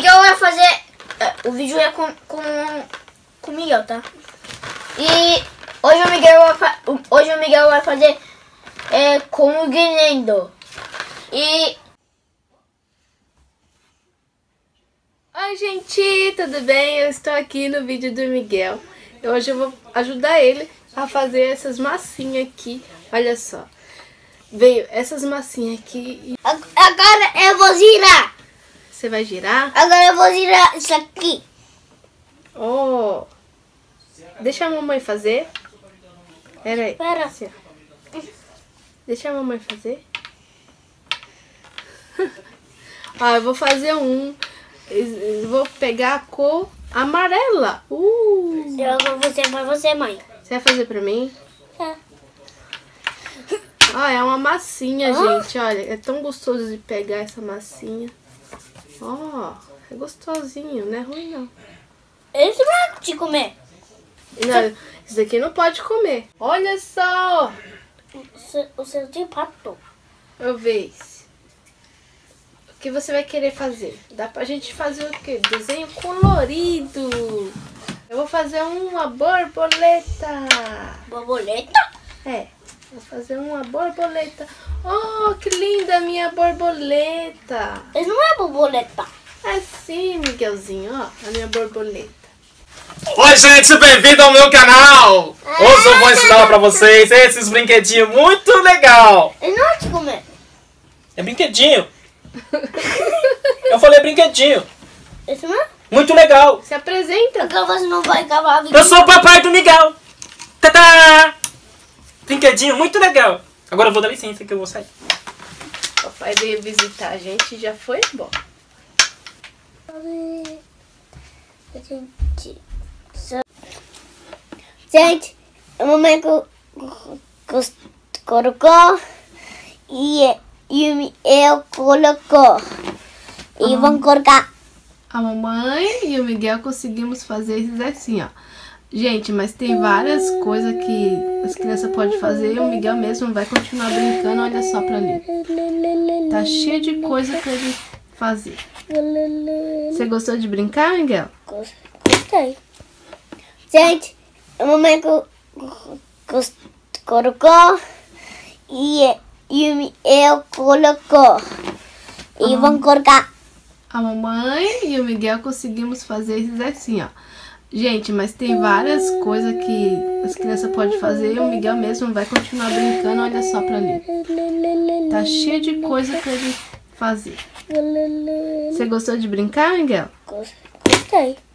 Miguel vai fazer... O vídeo é com o Miguel, tá? E hoje o Miguel vai, fazer com o Guilherme. E... Oi, gente, tudo bem? Eu estou aqui no vídeo do Miguel. Hoje eu vou ajudar ele a fazer essas massinhas aqui. Olha só. Veio essas massinhas aqui. Agora eu vou girar. Você vai girar? Agora eu vou girar isso aqui. Oh. Deixa a mamãe fazer. Pera aí. Pera. Deixa a mamãe fazer. Ó, eu vou fazer um. Vou pegar a cor amarela. Eu vou fazer pra você, mãe. Você vai fazer pra mim? É. Ó, é uma massinha, gente. Olha, é tão gostoso de pegar essa massinha. Ó, é gostosinho, não é ruim não. Esse não é de comer. Não, isso daqui não pode comer. Olha só. O seu de pato. Eu vejo. O que você vai querer fazer? Dá pra gente fazer o quê? Desenho colorido. Eu vou fazer uma borboleta. Borboleta? É. Vou fazer uma borboleta. Oh, que linda a minha borboleta. Mas não é borboleta. É sim, Miguelzinho. Ó, a minha borboleta. Oi, gente, bem-vindo ao meu canal. Hoje eu vou ensinar pra vocês esses brinquedinhos muito legal. Eu não te comer. É brinquedinho. Eu falei brinquedinho. Isso não é? Muito legal. Se apresenta. Então você não vai acabar a vida. Eu sou o papai do Miguel. Tadá! Brinquedinho muito legal. Agora eu vou dar licença que eu vou sair. O papai veio visitar a gente e já foi embora. Gente, a mamãe colocou e eu colocou. E vamos colocar. A mamãe e o Miguel conseguimos fazer isso assim, ó. Gente, mas tem várias coisas que as crianças podem fazer e o Miguel mesmo vai continuar brincando. Olha só pra ali. Tá cheio de coisa pra gente fazer. Você gostou de brincar, Miguel? Gostei. Gente, a mamãe colocou e eu colocou. E vamos colocar. A mamãe e o Miguel conseguimos fazer isso assim, ó. Gente, mas tem várias coisas que as crianças podem fazer e o Miguel mesmo vai continuar brincando. Olha só pra ali. Tá cheio de coisa pra gente fazer. Você gostou de brincar, Miguel? Gostei.